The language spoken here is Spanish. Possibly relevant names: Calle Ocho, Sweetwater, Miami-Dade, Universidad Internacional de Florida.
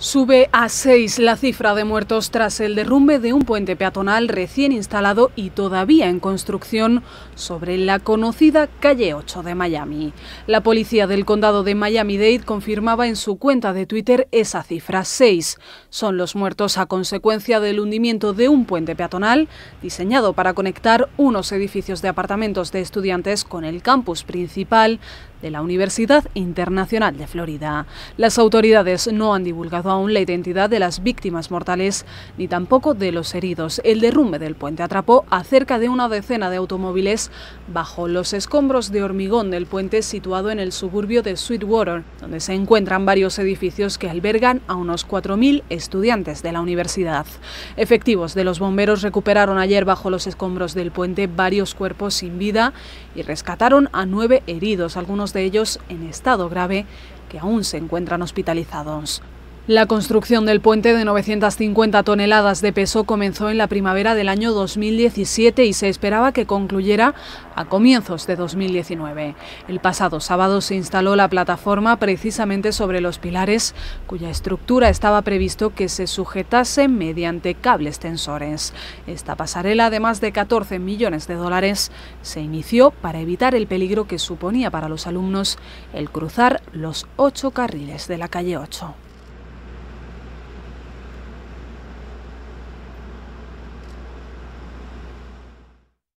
Sube a 6 la cifra de muertos tras el derrumbe de un puente peatonal recién instalado y todavía en construcción sobre la conocida Calle 8 de Miami. La policía del condado de Miami-Dade confirmaba en su cuenta de Twitter esa cifra, 6. Son los muertos a consecuencia del hundimiento de un puente peatonal diseñado para conectar unos edificios de apartamentos de estudiantes con el campus principal de la Universidad Internacional de Florida. Las autoridades no han divulgado aún la identidad de las víctimas mortales ni tampoco de los heridos. El derrumbe del puente atrapó a cerca de una decena de automóviles bajo los escombros de hormigón del puente situado en el suburbio de Sweetwater, donde se encuentran varios edificios que albergan a unos 4.000 estudiantes de la universidad. Efectivos de los bomberos recuperaron ayer bajo los escombros del puente varios cuerpos sin vida y rescataron a 9 heridos, algunos de ellos en estado grave, que aún se encuentran hospitalizados. La construcción del puente de 950 toneladas de peso comenzó en la primavera del año 2017 y se esperaba que concluyera a comienzos de 2019. El pasado sábado se instaló la plataforma precisamente sobre los pilares, cuya estructura estaba previsto que se sujetase mediante cables tensores. Esta pasarela, de más de 14 millones de dólares, se inició para evitar el peligro que suponía para los alumnos el cruzar los 8 carriles de la calle 8.